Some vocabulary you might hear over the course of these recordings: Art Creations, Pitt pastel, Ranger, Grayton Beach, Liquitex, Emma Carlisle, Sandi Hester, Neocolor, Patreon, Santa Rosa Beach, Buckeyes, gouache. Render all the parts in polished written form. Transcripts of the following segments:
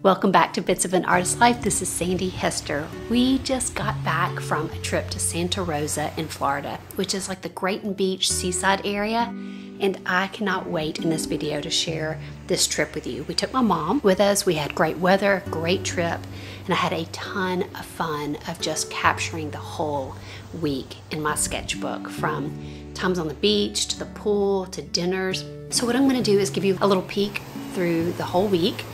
Welcome back to Bits of an Artist's Life. This is Sandi Hester. We just got back from a trip to Santa Rosa in Florida, which is like the Grayton Beach seaside area. And I cannot wait in this video to share this trip with you. We took my mom with us. We had great weather, great trip, and I had a ton of fun of just capturing the whole week in my sketchbook, from times on the beach to the pool to dinners. So what I'm gonna do is give you a little peek through the whole week.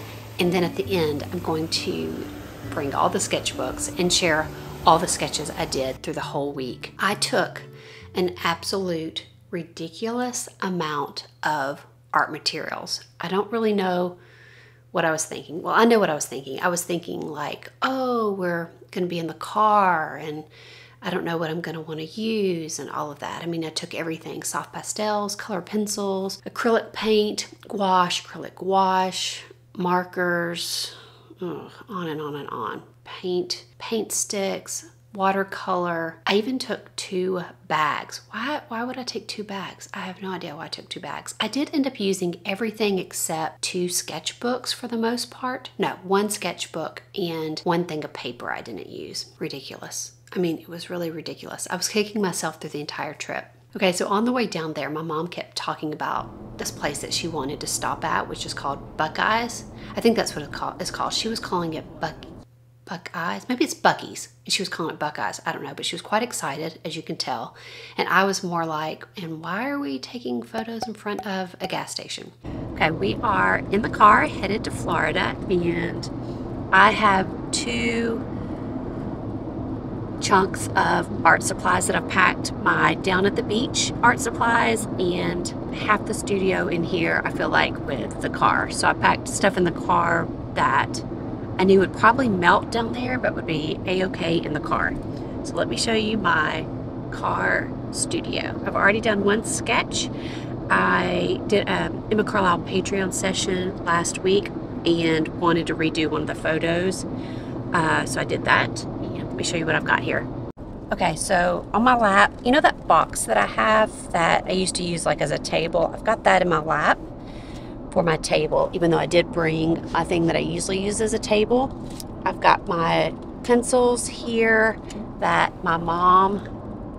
And then at the end, I'm going to bring all the sketchbooks and share all the sketches I did through the whole week. I took an absolute ridiculous amount of art materials. I don't really know what I was thinking. Well, I know what I was thinking. I was thinking like, oh, we're gonna be in the car and I don't know what I'm gonna wanna use and all of that. I mean, I took everything, soft pastels, color pencils, acrylic paint, gouache, acrylic gouache, markers, on and on and on. Paint sticks, watercolor. I even took 2 bags. Why would I take 2 bags? I have no idea why I took 2 bags. I did end up using everything except 2 sketchbooks for the most part. No, 1 sketchbook and 1 thing of paper I didn't use. Ridiculous. I mean, it was really ridiculous. I was kicking myself through the entire trip. Okay, so on the way down there, my mom kept talking about this place that she wanted to stop at, which is called Buckeyes. I think that's what it's called. She was calling it Buckeyes. Maybe it's Bucky's. She was calling it Buckeyes. I don't know, but she was quite excited, as you can tell. And I was more like, and why are we taking photos in front of a gas station? Okay, we are in the car headed to Florida, and I have 2 chunks of art supplies that I've packed. My down at the beach art supplies and half the studio in here, I feel like, with the car. So I packed stuff in the car that I knew would probably melt down there, but would be a-okay in the car. So let me show you my car studio. I've already done 1 sketch. I did an Emma Carlisle Patreon session last week and wanted to redo one of the photos. So I did that. Let me show you what I've got here. Okay, so on my lap, you know that box that I have that I used to use like as a table? I've got that in my lap for my table, even though I did bring my thing that I usually use as a table. I've got my pencils here that my mom,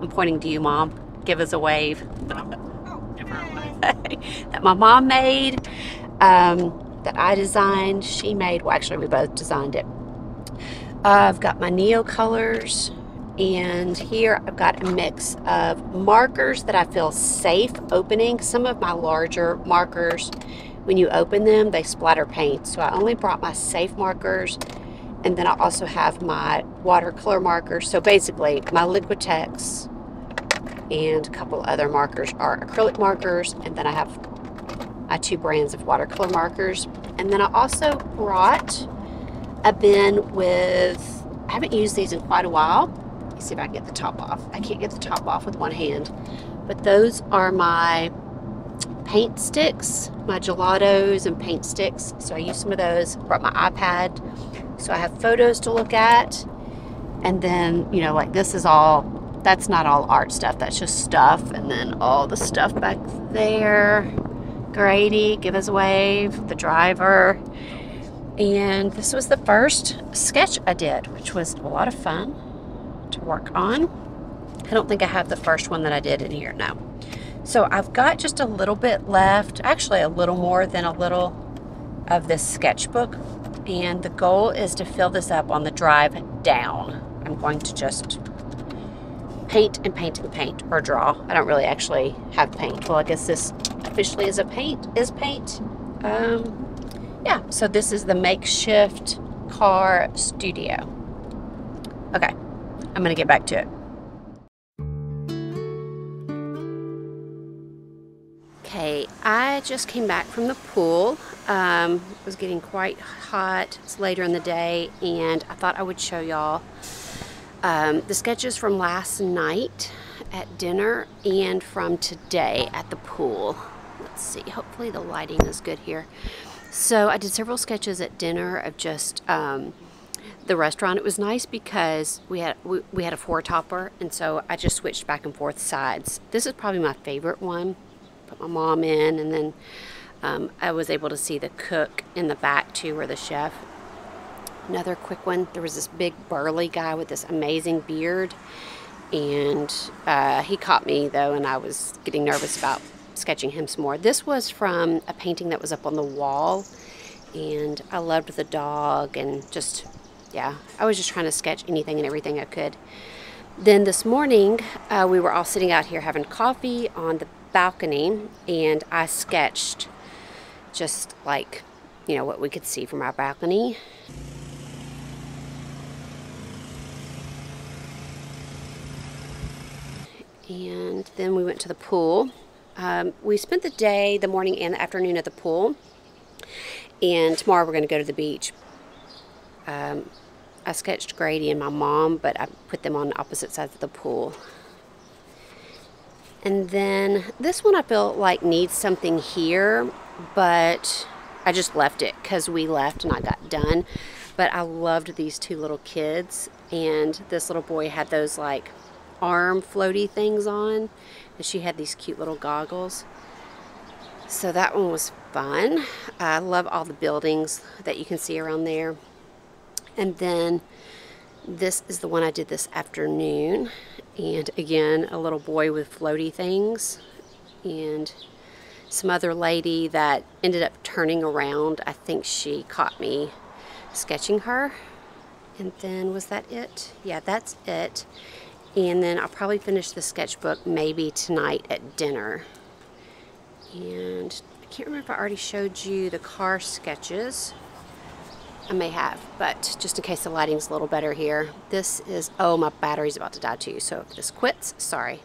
I'm pointing to you, Mom, give us a wave. That my mom made, that I designed, she made, well actually we both designed it. I've got my Neocolors, and here I've got a mix of markers that I feel safe opening. Some of my larger markers, when you open them, they splatter paint. So I only brought my safe markers, and then I also have my watercolor markers. So basically, my Liquitex and a couple other markers are acrylic markers, and then I have my 2 brands of watercolor markers. And then I also brought a bin with, I haven't used these in quite a while. Let's see if I can get the top off. I can't get the top off with 1 hand, but those are my paint sticks, my gelatos and paint sticks. So I used some of those, brought my iPad. So I have photos to look at. And then, you know, like this is all, that's not all art stuff. That's just stuff. And then all the stuff back there. Grady, give us a wave, the driver. And this was the first sketch I did, which was a lot of fun to work on. I don't think I have the first one that I did in here, no. So I've got just a little bit left, actually a little more than a little of this sketchbook. And the goal is to fill this up on the drive down. I'm going to just paint and paint and paint, or draw. I don't really actually have paint. Well, I guess this officially is a paint, is paint. Yeah, so this is the makeshift car studio. Okay, I'm gonna get back to it. Okay, I just came back from the pool. It was getting quite hot. It's later in the day, and I thought I would show y'all the sketches from last night at dinner and from today at the pool. Let's see, hopefully the lighting is good here. So I did several sketches at dinner of just the restaurant. It was nice because we had a 4-topper, and so I just switched back and forth sides. This is probably my favorite one. Put my mom in, and then I was able to see the cook in the back too, or the chef. Another quick one, there was this big burly guy with this amazing beard, and he caught me though, and I was getting nervous about sketching him some more. This was from a painting that was up on the wall, and I loved the dog, and just, yeah, I was just trying to sketch anything and everything I could. Then this morning, we were all sitting out here having coffee on the balcony, and I sketched just like, you know, what we could see from our balcony. And then we went to the pool. We spent the day, the morning and the afternoon at the pool, and tomorrow we're going to go to the beach. I sketched Grady and my mom, but I put them on opposite sides of the pool. And then this one I feel like needs something here, but I just left it because we left and I got done. But I loved these two little kids, and this little boy had those like arm floaty things on, and she had these cute little goggles. So that one was fun. I love all the buildings that you can see around there. And then this is the one I did this afternoon, and again a little boy with floaty things and some other lady that ended up turning around. I think she caught me sketching her. And then was that it? Yeah, that's it. And then I'll probably finish the sketchbook maybe tonight at dinner. And I can't remember if I already showed you the car sketches. I may have, but just in case the lighting's a little better here. This is, oh, my battery's about to die too, so if this quits, sorry.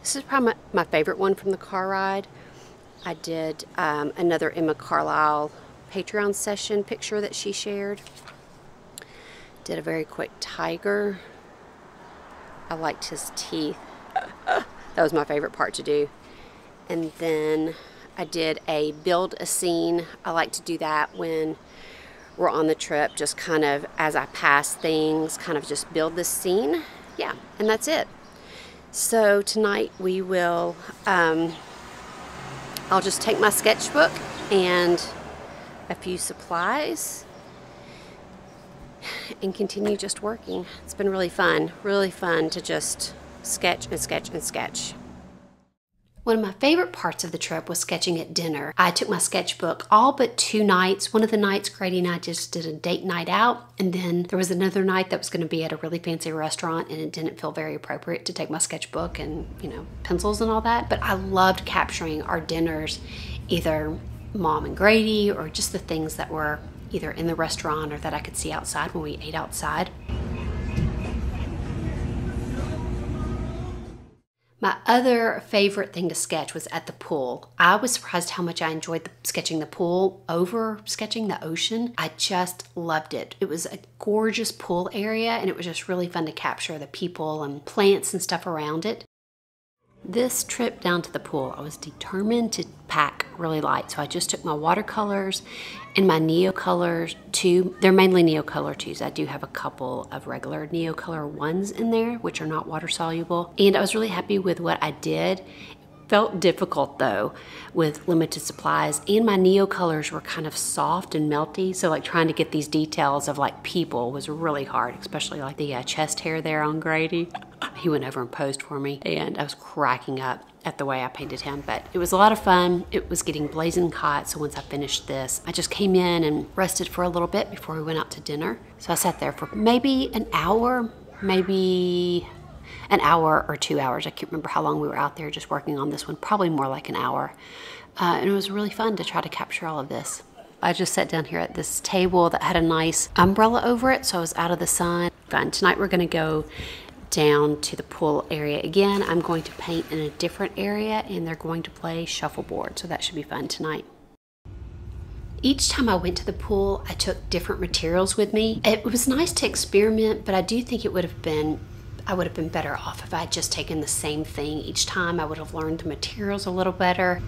This is probably my favorite one from the car ride. I did another Emma Carlisle Patreon session picture that she shared. Did a very quick tiger. I liked his teeth. That was my favorite part to do. And then I did a build a scene. I like to do that when we're on the trip, just kind of as I pass things, kind of just build this scene. Yeah, and that's it. So tonight we will, I'll just take my sketchbook and a few supplies and continue just working. It's been really fun to just sketch and sketch and sketch. One of my favorite parts of the trip was sketching at dinner. I took my sketchbook all but two nights. One of the nights, Grady and I just did a date night out, and then there was another night that was gonna be at a really fancy restaurant, and it didn't feel very appropriate to take my sketchbook and, you know, pencils and all that. But I loved capturing our dinners, either Mom and Grady, or just the things that were either in the restaurant or that I could see outside when we ate outside. My other favorite thing to sketch was at the pool. I was surprised how much I enjoyed sketching the pool over sketching the ocean. I just loved it. It was a gorgeous pool area, and it was just really fun to capture the people and plants and stuff around it. This trip down to the pool, I was determined to pack really light, so I just took my watercolors and my Neocolor 2. They're mainly Neocolor 2s. I do have a couple of regular Neocolor 1s in there, which are not water soluble. And I was really happy with what I did. It felt difficult though with limited supplies, and my Neocolors were kind of soft and melty, so like trying to get these details of like people was really hard, especially like the chest hair there on Grady. He went over and posed for me, and I was cracking up at the way I painted him, but it was a lot of fun. It was getting blazing hot, so once I finished this, I just came in and rested for a little bit before we went out to dinner. So I sat there for maybe an hour or 2 hours. I can't remember how long we were out there just working on this one, probably more like an hour. And it was really fun to try to capture all of this. I just sat down here at this table that had a nice umbrella over it, so I was out of the sun. Fun. Tonight we're gonna go down to the pool area again. I'm going to paint in a different area, and they're going to play shuffleboard, so that should be fun tonight. Each time I went to the pool, I took different materials with me. It was nice to experiment, but I do think I would have been better off if I had just taken the same thing each time. I would have learned the materials a little better.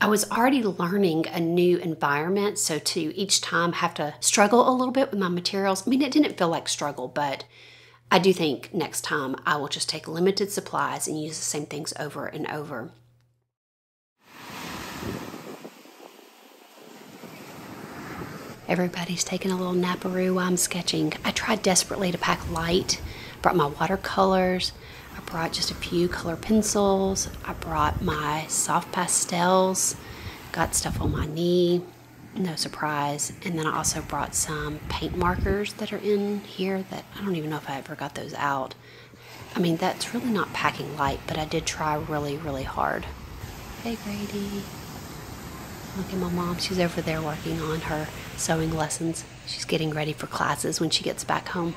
I was already learning a new environment, so to each time have to struggle a little bit with my materials. I mean, it didn't feel like struggle, but I do think next time I will just take limited supplies and use the same things over and over. Everybody's taking a little naparoo while I'm sketching. I tried desperately to pack light. Brought my watercolors. I brought just a few color pencils. I brought my soft pastels. Got stuff on my knee. No surprise. And then I also brought some paint markers that are in here that I don't even know if I ever got those out. I mean, that's really not packing light, but I did try really, really hard. Hey, Grady. Look at my mom. She's over there working on her sewing lessons. She's getting ready for classes when she gets back home.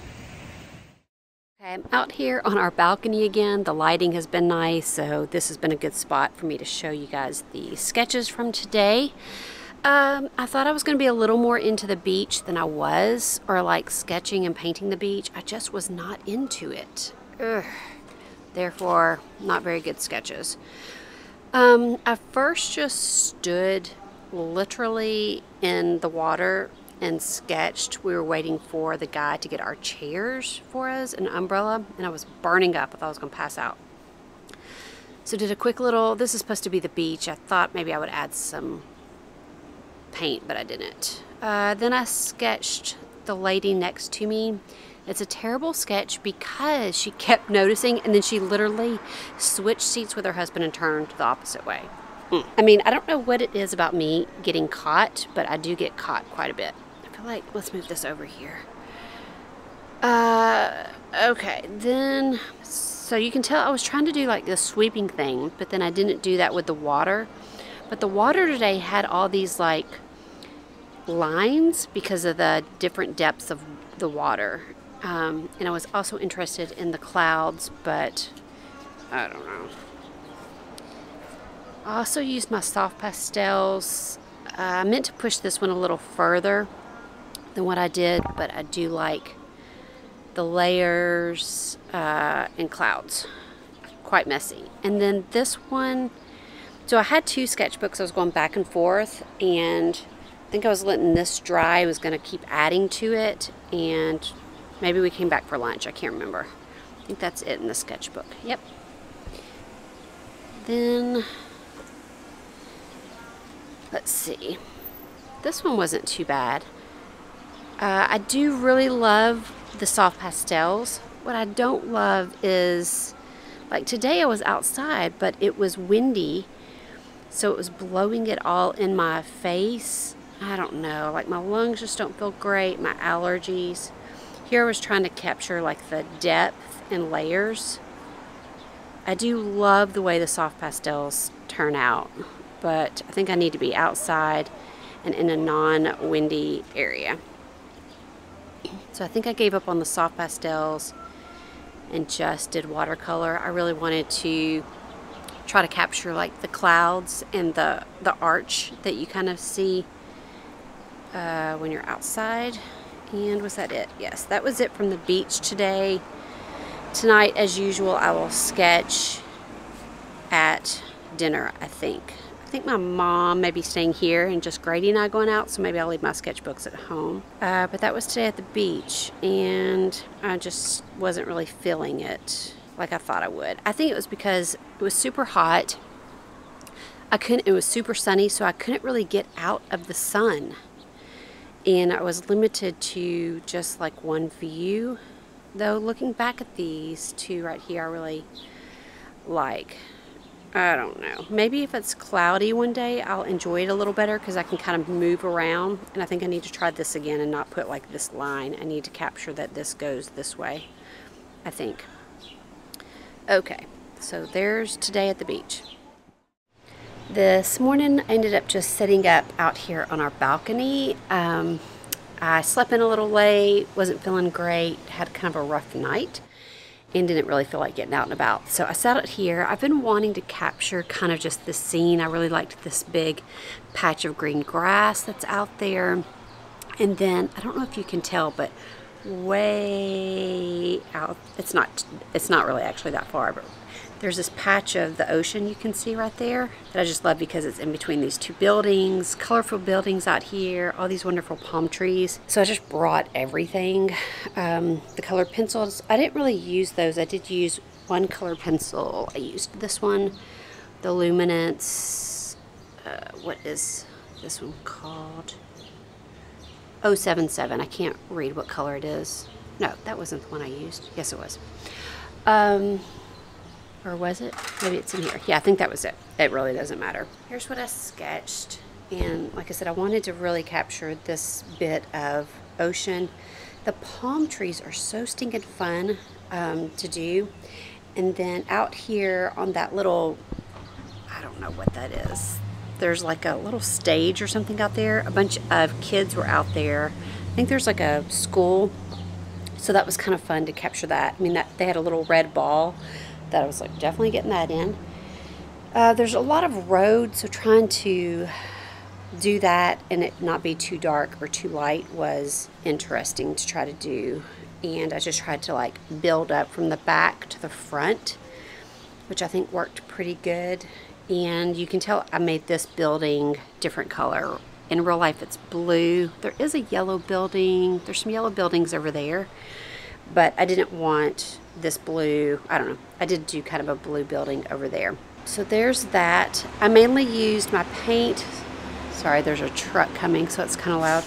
Okay, I'm out here on our balcony again. The lighting has been nice, so this has been a good spot for me to show you guys the sketches from today. I thought I was going to be a little more into the beach than I was, or like sketching and painting the beach. I just was not into it. Ugh. Therefore, not very good sketches. I first just stood literally in the water and sketched. We were waiting for the guy to get our chairs for us, an umbrella, and I was burning up. I thought I was going to pass out. So did a quick little, this is supposed to be the beach. I thought maybe I would add some paint, but I didn't. Then I sketched the lady next to me. It's a terrible sketch because she kept noticing, and then she literally switched seats with her husband and turned the opposite way. I mean, I don't know what it is about me getting caught, but I do get caught quite a bit. I feel like, let's move this over here. Okay, then, so you can tell I was trying to do like the sweeping thing, but then I didn't do that with the water. But the water today had all these like lines because of the different depths of the water. And I was also interested in the clouds, but I don't know. I also used my soft pastels. I meant to push this one a little further than what I did, but I do like the layers and clouds. Quite messy. And then this one, so I had two sketchbooks. I was going back and forth, and I think I was letting this dry. I was going to keep adding to it, and maybe we came back for lunch. I can't remember. I think that's it in the sketchbook. Yep. Then, let's see. This one wasn't too bad. I do really love the soft pastels. What I don't love is, like today I was outside, but it was windy. So it was blowing it all in my face. I don't know. Like my lungs just don't feel great. My allergies. Here I was trying to capture like the depth and layers. I do love the way the soft pastels turn out, but I think I need to be outside and in a non-windy area. So I think I gave up on the soft pastels and just did watercolor. I really wanted to try to capture like the clouds and the arch that you kind of see when you're outside. And was that it? Yes, that was it from the beach today. Tonight, as usual, I will sketch at dinner, I think. I think my mom may be staying here and just Grady and I going out, so maybe I'll leave my sketchbooks at home. But that was today at the beach, and I just wasn't really feeling it like I thought I would. I think it was because it was super hot. It was super sunny, so I couldn't really get out of the sun. And I was limited to just like one view. Though looking back at these two right here, I really like. I don't know. Maybe if it's cloudy one day, I'll enjoy it a little better because I can kind of move around. And I think I need to try this again and not put like this line. I need to capture that this goes this way, I think. Okay, so there's today at the beach. This morning, I ended up just setting up out here on our balcony. I slept in a little late, wasn't feeling great, had kind of a rough night, and didn't really feel like getting out and about. So I sat out here. I've been wanting to capture kind of just the scene. I really liked this big patch of green grass that's out there. And then, I don't know if you can tell, but way out, it's not really actually that far, but there's this patch of the ocean you can see right there that I just love because it's in between these two buildings, colorful buildings out here, all these wonderful palm trees. So I just brought everything. The colored pencils, I didn't really use those. I did use one color pencil. I used this one, the Luminance, what is this one called? 077. I can't read what color it is. No, that wasn't the one I used. Yes, it was. Or was it? Maybe it's in here. Yeah, I think that was it. It really doesn't matter. Here's what I sketched. And like I said, I wanted to really capture this bit of ocean. The palm trees are so stinking fun to do. And then out here on that little, I don't know what that is. There's like a little stage or something out there. A bunch of kids were out there. I think there's like a school. So that was kind of fun to capture that. I mean, that they had a little red ball that I was like definitely getting that in. There's a lot of road, so trying to do that and it not be too dark or too light was interesting to try to do. And I just tried to like build up from the back to the front, which I think worked pretty good. And you can tell I made this building different color. In real life it's blue. There is a yellow building. There's some yellow buildings over there, but I didn't want this blue. I don't know. I did do kind of a blue building over there. So there's that. I mainly used my paint. Sorry, there's a truck coming, so it's kind of loud.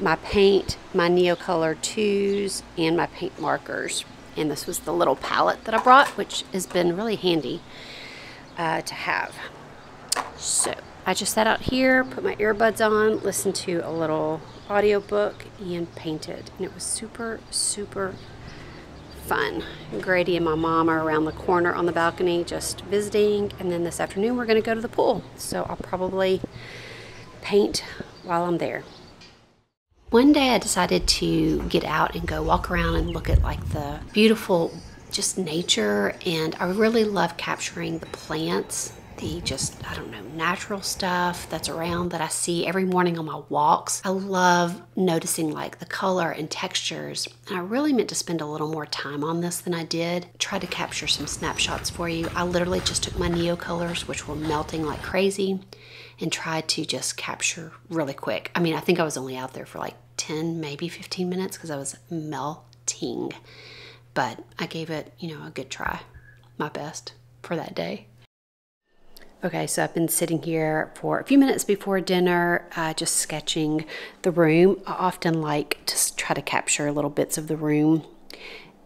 My paint, my Neocolor 2s, and my paint markers. And this was the little palette that I brought, which has been really handy to have. So I just sat out here, put my earbuds on, listened to a little audiobook, and painted. And it was super, super fun. Grady and my mom are around the corner on the balcony just visiting, and then this afternoon we're going to go to the pool. So I'll probably paint while I'm there. One day I decided to get out and go walk around and look at like the beautiful just nature, and I really love capturing the plants, the just, I don't know, natural stuff that's around that I see every morning on my walks. I love noticing like the color and textures, and I really meant to spend a little more time on this than I did. Try to capture some snapshots for you. I literally just took my Neocolors, which were melting like crazy, and tried to just capture really quick. I mean, I think I was only out there for like 10, maybe 15 minutes because I was melting, but I gave it, you know, a good try, my best for that day. Okay, so I've been sitting here for a few minutes before dinner, just sketching the room. I often like to try to capture little bits of the room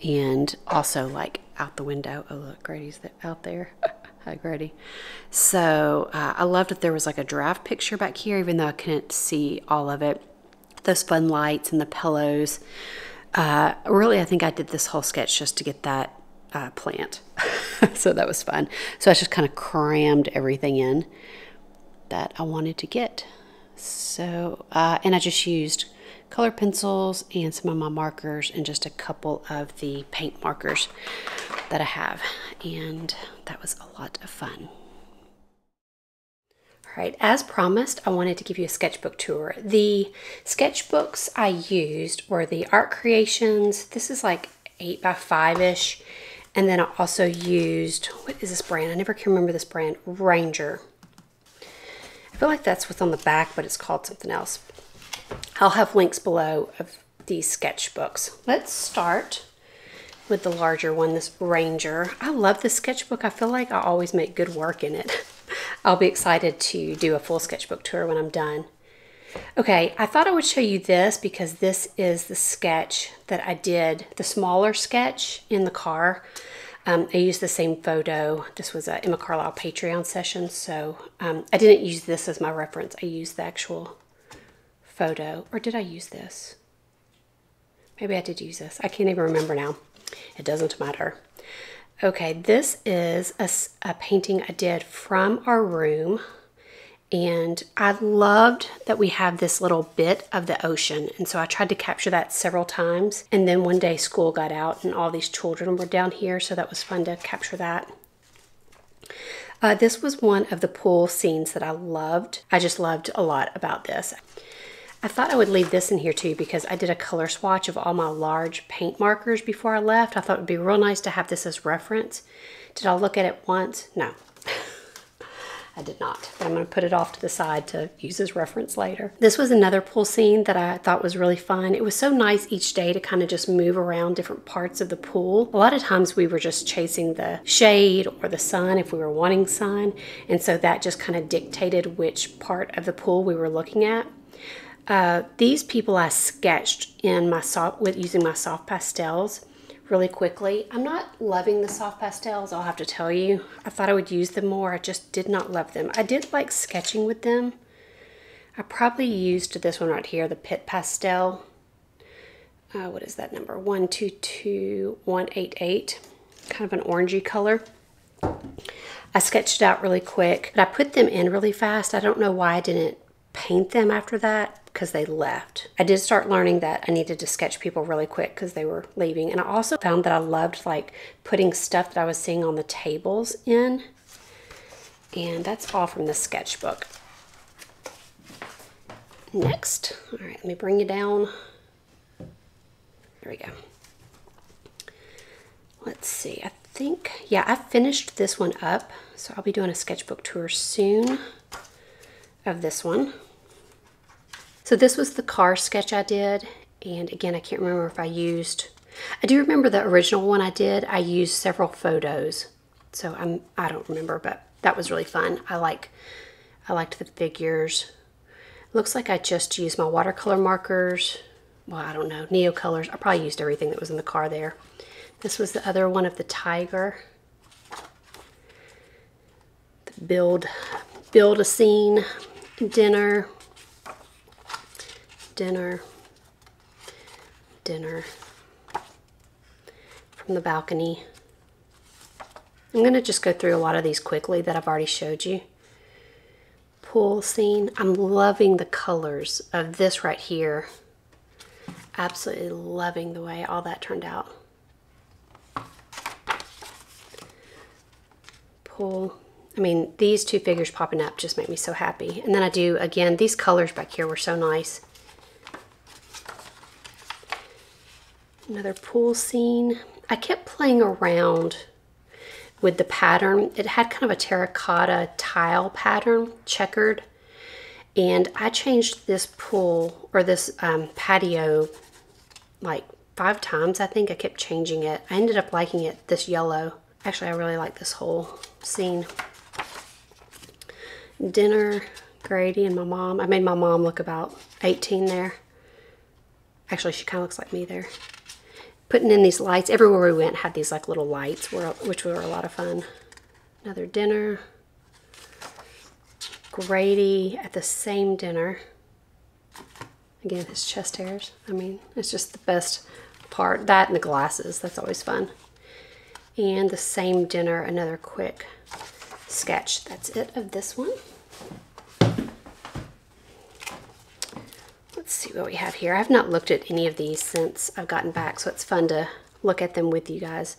and also like out the window. Oh, look, Grady's out there. Hi, Grady. So I loved that there was like a draft picture back here, even though I couldn't see all of it. Those fun lights and the pillows. Really, I think I did this whole sketch just to get that plant. So that was fun. So I just kind of crammed everything in that I wanted to get. So, and I just used color pencils and some of my markers and just a couple of the paint markers that I have. And that was a lot of fun. All right, as promised, I wanted to give you a sketchbook tour. The sketchbooks I used were the Art Creations. This is like 8 by 5-ish. And then I also used, what is this brand? I never can remember this brand, Ranger. I feel like that's what's on the back, but it's called something else. I'll have links below of these sketchbooks. Let's start with the larger one, this Ranger. I love this sketchbook. I feel like I always make good work in it. I'll be excited to do a full sketchbook tour when I'm done. Okay, I thought I would show you this because this is the sketch that I did, the smaller sketch in the car. I used the same photo. This was a Emma Carlisle Patreon session, so I didn't use this as my reference. I used the actual photo. Or did I use this? Maybe I did use this. I can't even remember now. It doesn't matter. Okay, this is a painting I did from our room. And I loved that we have this little bit of the ocean. And so I tried to capture that several times. And then one day school got out and all these children were down here. So that was fun to capture that. This was one of the pool scenes that I loved. I just loved a lot about this. I thought I would leave this in here too because I did a color swatch of all my large paint markers before I left. I thought it would be real nice to have this as reference. Did I look at it once? No. I did not. I'm going to put it off to the side to use as reference later. This was another pool scene that I thought was really fun. It was so nice each day to kind of just move around different parts of the pool. A lot of times we were just chasing the shade or the sun if we were wanting sun. And so that just kind of dictated which part of the pool we were looking at. These people I sketched in my soft, using my soft pastels really quickly. I'm not loving the soft pastels, I'll have to tell you. I thought I would use them more, I just did not love them. I did like sketching with them. I probably used this one right here, the Pitt pastel. What is that number? 122188. Kind of an orangey color. I sketched it out really quick, but I put them in really fast. I don't know why I didn't paint them after that, because they left. I did start learning that I needed to sketch people really quick because they were leaving. And I also found that I loved like putting stuff that I was seeing on the tables in. And that's all from the sketchbook. Next. All right, let me bring you down. There we go. Let's see, I think, yeah, I finished this one up, so I'll be doing a sketchbook tour soon of this one. So this was the car sketch I did, and again, I can't remember if I used, I do remember the original one I did, I used several photos, so I don't remember, but that was really fun. I liked the figures. Looks like I just used my watercolor markers. Well, I don't know, Neocolors. I probably used everything that was in the car there. This was the other one of the tiger. The build a scene, dinner. From the balcony. I'm gonna just go through a lot of these quickly that I've already showed you. Pool scene. I'm loving the colors of this right here. Absolutely loving the way all that turned out. Pool. I mean, these two figures popping up just make me so happy. And then I do, again, these colors back here were so nice. Another pool scene. I kept playing around with the pattern. It had kind of a terracotta tile pattern, checkered. And I changed this pool, or this patio, like 5 times, I think. I kept changing it. I ended up liking it, this yellow. Actually, I really like this whole scene. Dinner, Grady and my mom. I made my mom look about 18 there. Actually, she kind of looks like me there. Putting in these lights. Everywhere we went had these like little lights, which were a lot of fun. Another dinner. Grady at the same dinner. Again, his chest hairs. I mean, it's just the best part. That and the glasses, that's always fun. And the same dinner, another quick sketch. That's it of this one. Let's see what we have here. I have not looked at any of these since I've gotten back, so it's fun to look at them with you guys.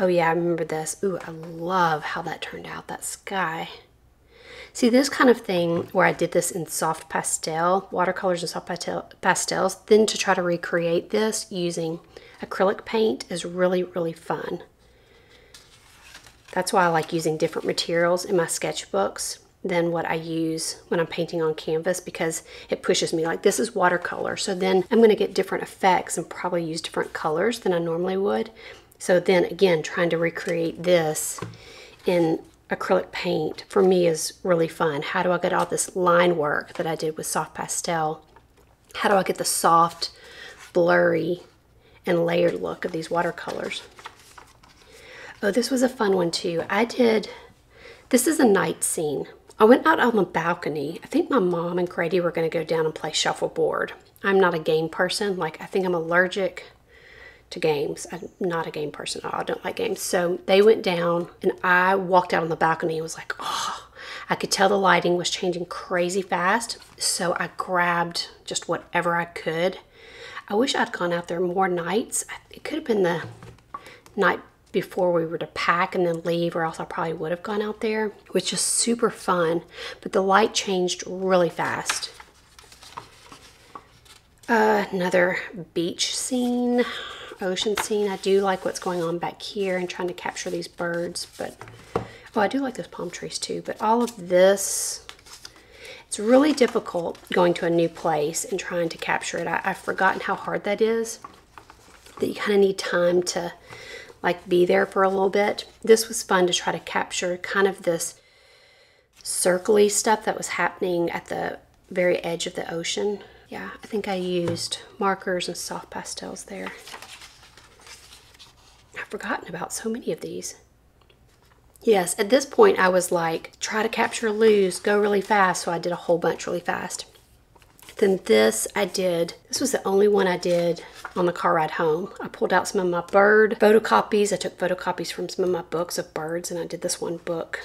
Oh yeah, I remember this. Ooh, I love how that turned out, that sky. See, this kind of thing where I did this in soft pastel, watercolors and soft pastels, then to try to recreate this using acrylic paint is really, really fun. That's why I like using different materials in my sketchbooks than what I use when I'm painting on canvas, because it pushes me. Like, this is watercolor, so then I'm going to get different effects and probably use different colors than I normally would. So then, again, trying to recreate this in acrylic paint for me is really fun. How do I get all this line work that I did with soft pastel? How do I get the soft, blurry, and layered look of these watercolors? Oh, this was a fun one too. This is a night scene. I went out on the balcony. I think my mom and Grady were gonna go down and play shuffleboard. I'm not a game person. Like, I think I'm allergic to games. I'm not a game person at all. I don't like games. So they went down and I walked out on the balcony and was like, oh, I could tell the lighting was changing crazy fast. So I grabbed just whatever I could. I wish I'd gone out there more nights. It could have been the night before we were to pack and then leave, or else I probably would have gone out there, which is super fun. But the light changed really fast. Another beach scene. Ocean scene. I do like what's going on back here and trying to capture these birds, but I do like those palm trees too. But all of this, it's really difficult going to a new place and trying to capture it. I've forgotten how hard that is, that you kind of need time to like be there for a little bit. This was fun to try to capture kind of this circly stuff that was happening at the very edge of the ocean. Yeah, I think I used markers and soft pastels there. I've forgotten about so many of these. Yes, at this point I was like, try to capture loose, go really fast, so I did a whole bunch really fast. Then this I did, this was the only one I did on the car ride home. I pulled out some of my bird photocopies. I took photocopies from some of my books of birds, and I did this one bird.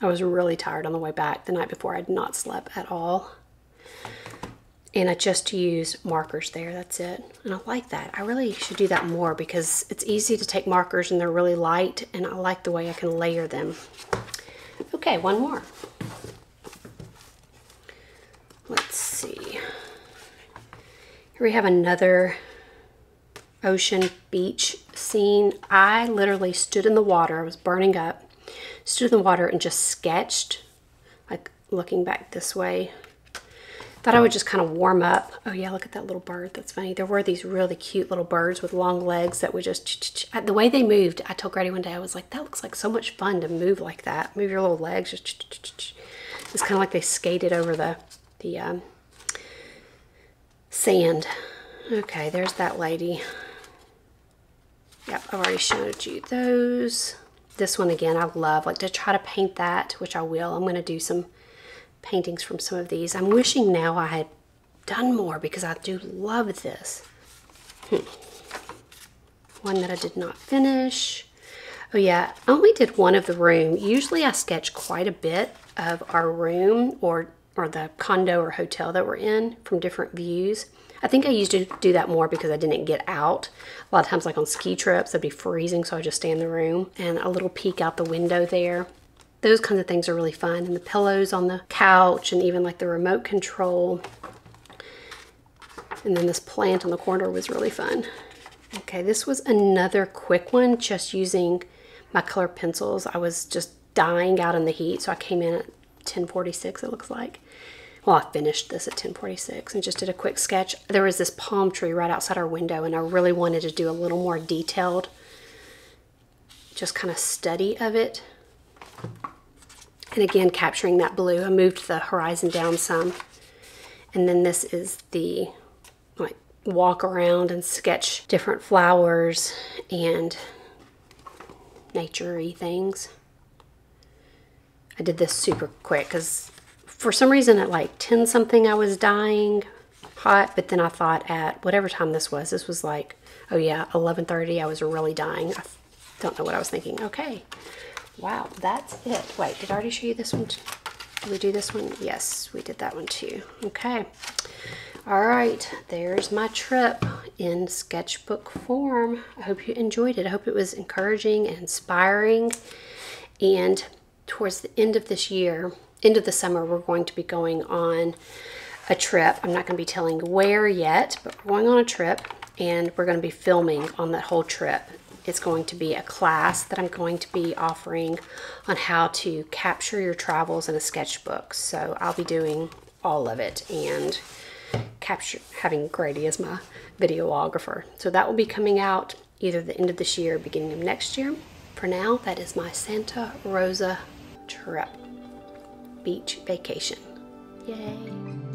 I was really tired on the way back the night before. I had not slept at all. And I just use markers there, that's it. And I like that. I really should do that more because it's easy to take markers and they're really light, and I like the way I can layer them. Okay, one more. Let's see. Here we have another ocean beach scene. I literally stood in the water, I was burning up, stood in the water and just sketched, like looking back this way. Thought I would just kind of warm up. Oh yeah, look at that little bird, that's funny. There were these really cute little birds with long legs that would just, the way they moved, I told Grady one day, I was like, that looks like so much fun to move like that. Move your little legs, just. It's kind of like they skated over the sand. Okay, there's that lady. Yep, I've already showed you those. This one again, I love, like to try to paint that, which I will. I'm gonna do some paintings from some of these. I'm wishing now I had done more because I do love this. One that I did not finish. Oh yeah, I only did one of the room. Usually I sketch quite a bit of our room or the condo or hotel that we're in from different views. I think I used to do that more because I didn't get out. A lot of times like on ski trips, it'd be freezing, so I just stay in the room and a little peek out the window there. Those kinds of things are really fun. And the pillows on the couch and even like the remote control. And then this plant on the corner was really fun. Okay, this was another quick one, just using my color pencils. I was just dying out in the heat, so I came in at 10:46 it looks like. Well, I finished this at 10:46 and just did a quick sketch. There was this palm tree right outside our window and I really wanted to do a little more detailed, just kind of study of it. And again, capturing that blue, I moved the horizon down some. And then this is the like walk around and sketch different flowers and nature-y things. I did this super quick because for some reason at like 10 something I was dying hot, but then I thought at whatever time this was like, oh yeah, 11:30, I was really dying. I don't know what I was thinking. Okay. Wow, that's it. Wait, did I already show you this one? Did we do this one? Yes, we did that one too. Okay. All right, there's my trip in sketchbook form. I hope you enjoyed it. I hope it was encouraging and inspiring. And towards the end of this year, end of the summer, we're going to be going on a trip. I'm not going to be telling where yet, but we're going on a trip and we're going to be filming on that whole trip. It's going to be a class that I'm going to be offering on how to capture your travels in a sketchbook. So I'll be doing all of it and having Grady as my videographer. So that will be coming out either the end of this year or beginning of next year. For now, that is my Santa Rosa trip, beach vacation. Yay.